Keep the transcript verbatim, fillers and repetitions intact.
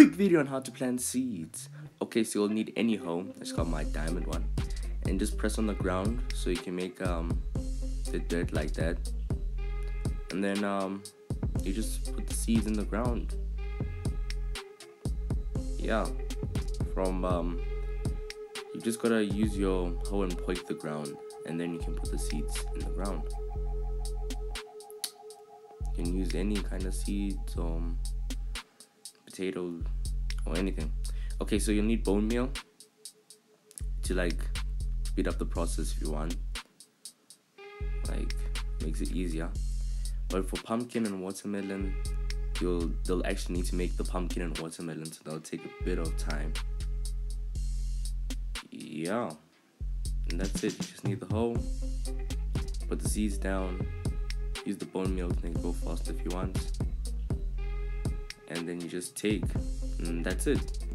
quick video on how to plant seeds. Okay, so you'll need any hoe. It's called my diamond one, and just press on the ground so you can make um the dirt like that, and then um you just put the seeds in the ground. Yeah, from um you just gotta use your hoe and poke the ground, and then you can put the seeds in the ground. You can use any kind of seeds, um potatoes, or anything. Okay, so you'll need bone meal to like speed up the process if you want, like makes it easier. But for pumpkin and watermelon, you'll they'll actually need to make the pumpkin and watermelon, so that'll take a bit of time. Yeah, and that's it. You just need the hoe, put the seeds down, use the bone meal to make it go fast if you want, and then you just take, and that's it.